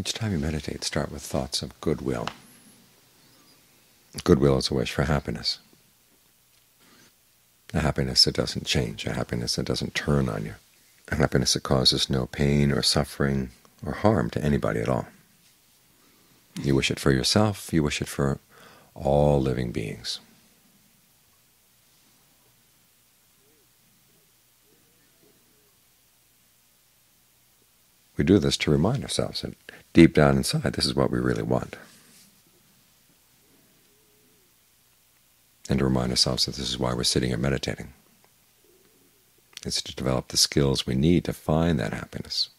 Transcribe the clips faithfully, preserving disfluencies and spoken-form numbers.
Each time you meditate, start with thoughts of goodwill. Goodwill is a wish for happiness, a happiness that doesn't change, a happiness that doesn't turn on you, a happiness that causes no pain or suffering or harm to anybody at all. You wish it for yourself, you wish it for all living beings. We do this to remind ourselves that deep down inside, this is what we really want, and to remind ourselves that this is why we're sitting and meditating. It's to develop the skills we need to find that happiness,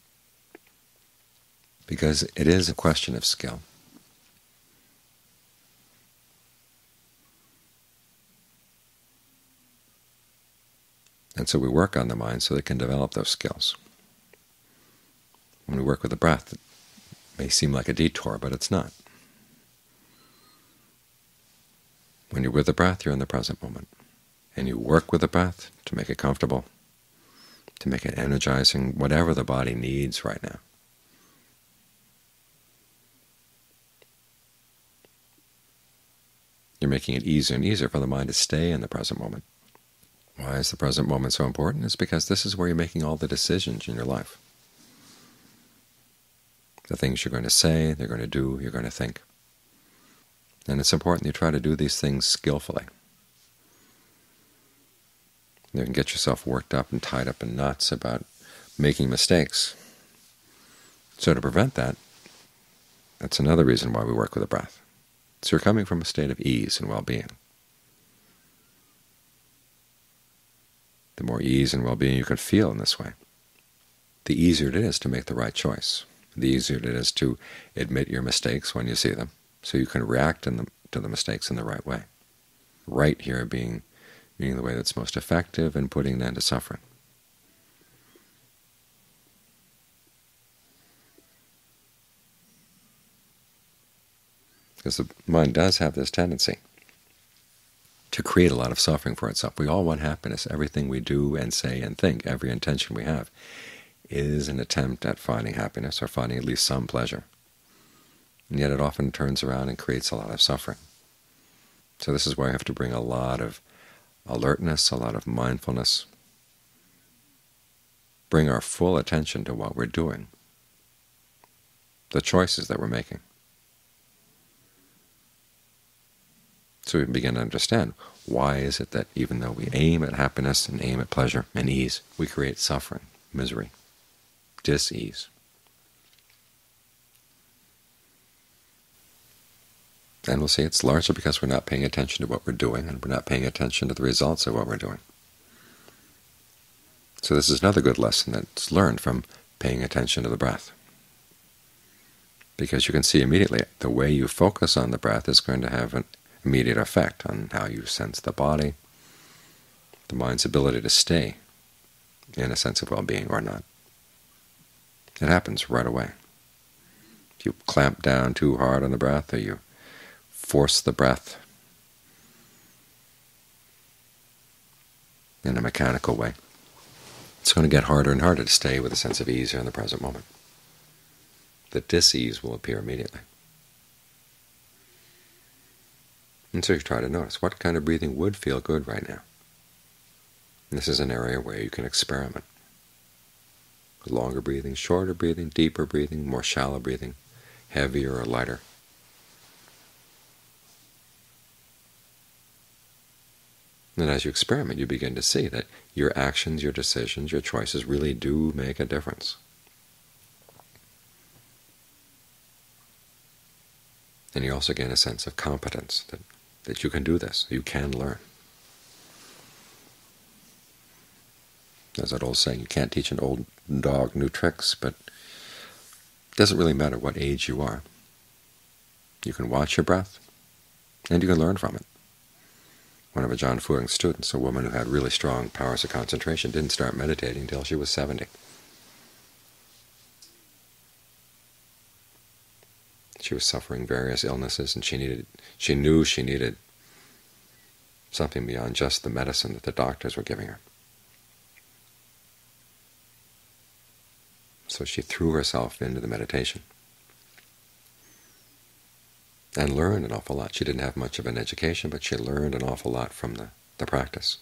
because it is a question of skill. And so we work on the mind so that it can develop those skills. When we work with the breath, it may seem like a detour, but it's not. When you're with the breath, you're in the present moment. And you work with the breath to make it comfortable, to make it energizing, whatever the body needs right now. You're making it easier and easier for the mind to stay in the present moment. Why is the present moment so important? It's because this is where you're making all the decisions in your life. The things you're going to say, they're going to do, you're going to think. And it's important you try to do these things skillfully. You can get yourself worked up and tied up in knots about making mistakes. So to prevent that, that's another reason why we work with the breath. So you're coming from a state of ease and well-being. The more ease and well-being you can feel in this way, the easier it is to make the right choice. The easier it is to admit your mistakes when you see them, so you can react in the, to the mistakes in the right way. Right here being, being the way that's most effective in putting an end to suffering. Because the mind does have this tendency to create a lot of suffering for itself. We all want happiness. Everything we do and say and think, every intention we have, is an attempt at finding happiness or finding at least some pleasure, and yet it often turns around and creates a lot of suffering. So this is where you have to bring a lot of alertness, a lot of mindfulness, bring our full attention to what we're doing, the choices that we're making, so we can begin to understand why is it that even though we aim at happiness and aim at pleasure and ease, we create suffering, misery, dis-ease. And we'll see it's largely because we're not paying attention to what we're doing, and we're not paying attention to the results of what we're doing. So this is another good lesson that's learned from paying attention to the breath, because you can see immediately the way you focus on the breath is going to have an immediate effect on how you sense the body, the mind's ability to stay in a sense of well-being or not. It happens right away. If you clamp down too hard on the breath, or you force the breath in a mechanical way, it's going to get harder and harder to stay with a sense of ease here in the present moment. The dis-ease will appear immediately. And so you try to notice, what kind of breathing would feel good right now? And this is an area where you can experiment. Longer breathing, shorter breathing, deeper breathing, more shallow breathing, heavier or lighter. And as you experiment, you begin to see that your actions, your decisions, your choices really do make a difference. And you also gain a sense of competence, that, that you can do this, you can learn. There's that old saying, you can't teach an old dog new tricks, but it doesn't really matter what age you are. You can watch your breath, and you can learn from it. One of John Fuang's students, a woman who had really strong powers of concentration, didn't start meditating until she was seventy. She was suffering various illnesses, and she needed, she knew she needed something beyond just the medicine that the doctors were giving her. So she threw herself into the meditation. and learned an awful lot. She didn't have much of an education, but she learned an awful lot from the, the practice.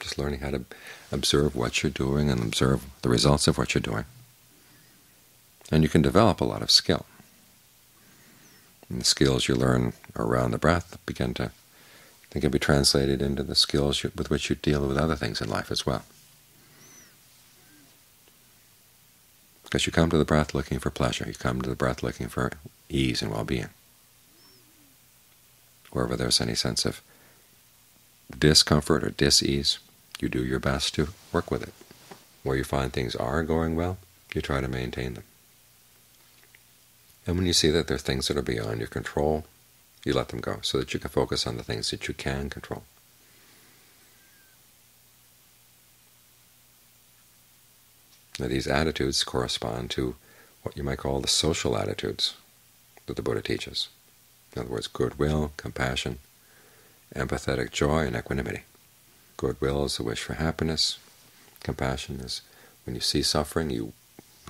Just learning how to observe what you're doing and observe the results of what you're doing. And you can develop a lot of skill. And the skills you learn around the breath begin to they can be translated into the skills you, with which you deal with other things in life as well. Because you come to the breath looking for pleasure. You come to the breath looking for ease and well-being. Wherever there's any sense of discomfort or dis-ease, you do your best to work with it. Where you find things are going well, you try to maintain them. And when you see that there are things that are beyond your control, you let them go so that you can focus on the things that you can control. Now, these attitudes correspond to what you might call the social attitudes that the Buddha teaches. In other words, goodwill, compassion, empathetic joy, and equanimity. Goodwill is the wish for happiness. Compassion is when you see suffering, you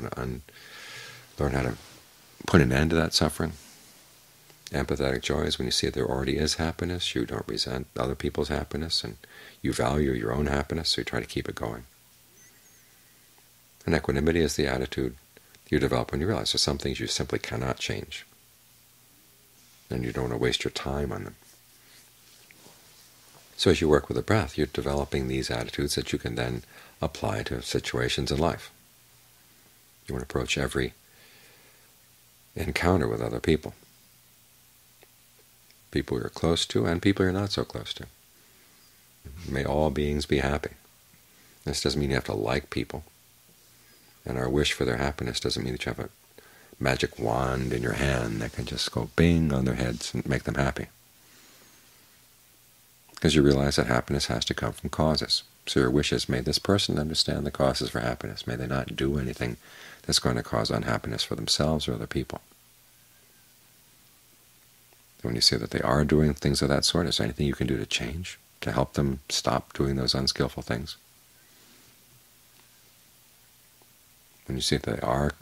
learn how to put an end to that suffering. Empathetic joy is when you see that there already is happiness. You don't resent other people's happiness, and you value your own happiness, so you try to keep it going. And equanimity is the attitude you develop when you realize there's some things you simply cannot change, and you don't want to waste your time on them. So as you work with the breath, you're developing these attitudes that you can then apply to situations in life. You want to approach every encounter with other people, people you're close to and people you're not so close to. May all beings be happy. This doesn't mean you have to like people, and our wish for their happiness doesn't mean that you have a magic wand in your hand that can just go bing on their heads and make them happy. Because you realize that happiness has to come from causes. So your wish is, may this person understand the causes for happiness. May they not do anything that's going to cause unhappiness for themselves or other people. When you see that they are doing things of that sort, is there anything you can do to change, to help them stop doing those unskillful things? When you see that they are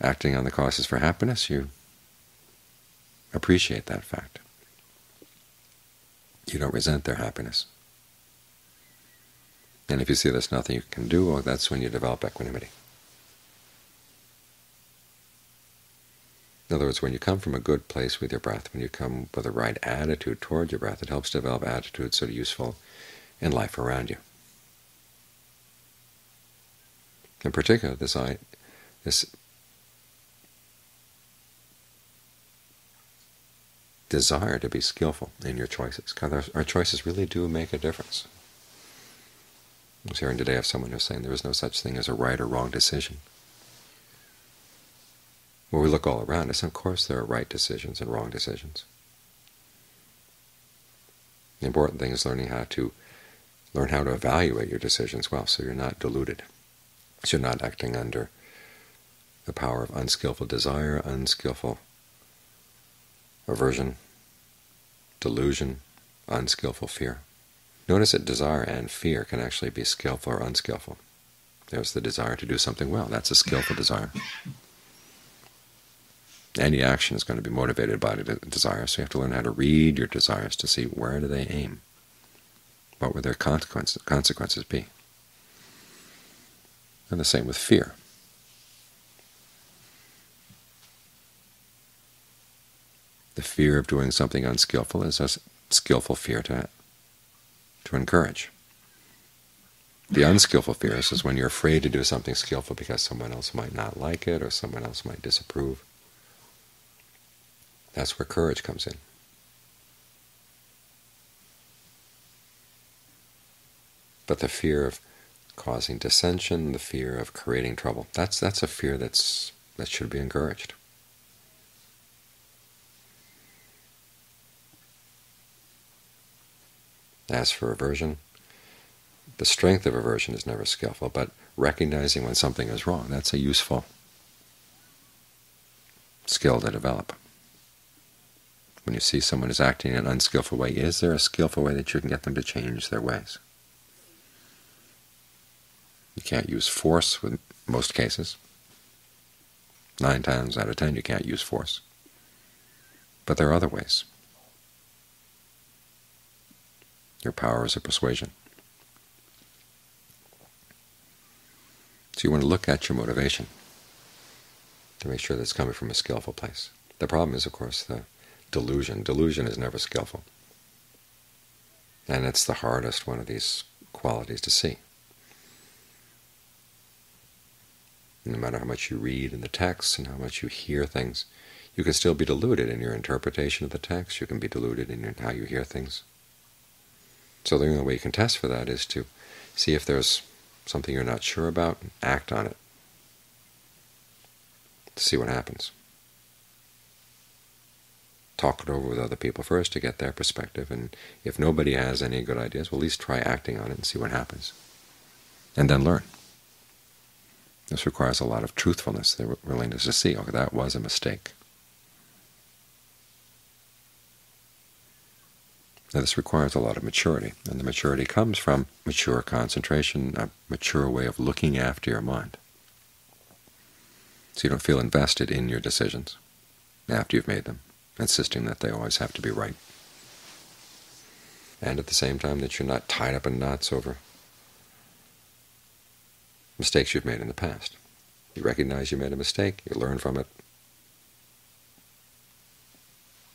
acting on the causes for happiness, you appreciate that fact. You don't resent their happiness. And if you see there's nothing you can do, well, that's when you develop equanimity. In other words, when you come from a good place with your breath, when you come with the right attitude toward your breath, it helps develop attitudes that are useful in life around you. In particular, this, I, this desire to be skillful in your choices, because our choices really do make a difference. I was hearing today of someone who's saying there is no such thing as a right or wrong decision. When we look all around us, of course there are right decisions and wrong decisions. The important thing is learning how to learn how to evaluate your decisions well, so you're not deluded, so you're not acting under the power of unskillful desire, unskillful aversion, delusion, unskillful fear. Notice that desire and fear can actually be skillful or unskillful. There's the desire to do something well. That's a skillful desire. Any action is going to be motivated by the desire, so you have to learn how to read your desires to see where do they aim. What would their consequences, consequences be? And the same with fear. The fear of doing something unskillful is a skillful fear to, to encourage. The unskillful fear is when you're afraid to do something skillful because someone else might not like it or someone else might disapprove. That's where courage comes in. But the fear of causing dissension, the fear of creating trouble, that's that's a fear that's that should be encouraged. As for aversion, the strength of aversion is never skillful, but recognizing when something is wrong, that's a useful skill to develop. When you see someone is acting in an unskillful way, is there a skillful way that you can get them to change their ways? You can't use force in most cases. Nine times out of ten you can't use force. But there are other ways. Your power is a persuasion. So you want to look at your motivation to make sure that it's coming from a skillful place. The problem is, of course, the delusion. Delusion is never skillful. And it's the hardest one of these qualities to see. No matter how much you read in the text and how much you hear things, you can still be deluded in your interpretation of the text. You can be deluded in your, how you hear things. So the only way you can test for that is to see if there's something you're not sure about, and act on it to see what happens. Talk it over with other people first to get their perspective, and if nobody has any good ideas, well, at least try acting on it and see what happens, and then learn. This requires a lot of truthfulness, the willingness to see, okay, that was a mistake. Now, this requires a lot of maturity, and the maturity comes from mature concentration, a mature way of looking after your mind, so you don't feel invested in your decisions after you've made them, insisting that they always have to be right. And at the same time that you're not tied up in knots over mistakes you've made in the past. You recognize you made a mistake, you learn from it,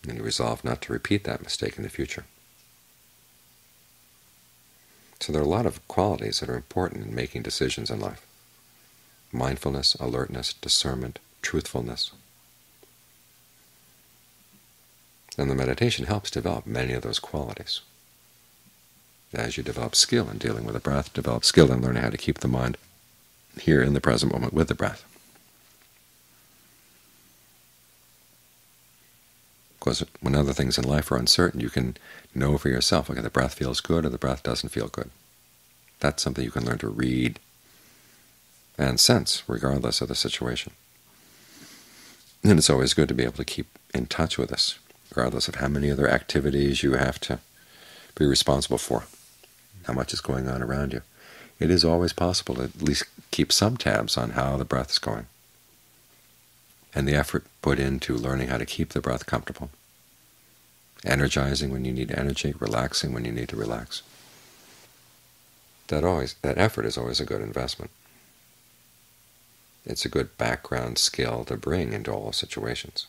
and you resolve not to repeat that mistake in the future. So there are a lot of qualities that are important in making decisions in life. Mindfulness, alertness, discernment, truthfulness. And the meditation helps develop many of those qualities. As you develop skill in dealing with the breath, develop skill in learning how to keep the mind here in the present moment with the breath. Because when other things in life are uncertain, you can know for yourself, okay, the breath feels good or the breath doesn't feel good. That's something you can learn to read and sense, regardless of the situation. And it's always good to be able to keep in touch with this, regardless of how many other activities you have to be responsible for, how much is going on around you. It is always possible to at least keep some tabs on how the breath is going. And the effort put into learning how to keep the breath comfortable, energizing when you need energy, relaxing when you need to relax. That always, that effort is always a good investment. It's a good background skill to bring into all situations.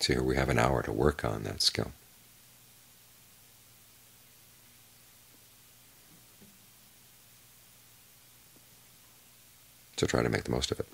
So here we have an hour to work on that skill. So try to make the most of it.